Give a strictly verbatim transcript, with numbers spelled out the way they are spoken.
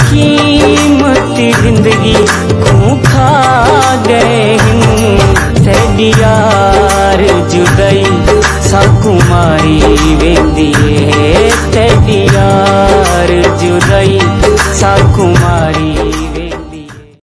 की कीमती जिंदगी को खा गए हैं। जुदाई साकुमारी वे दिए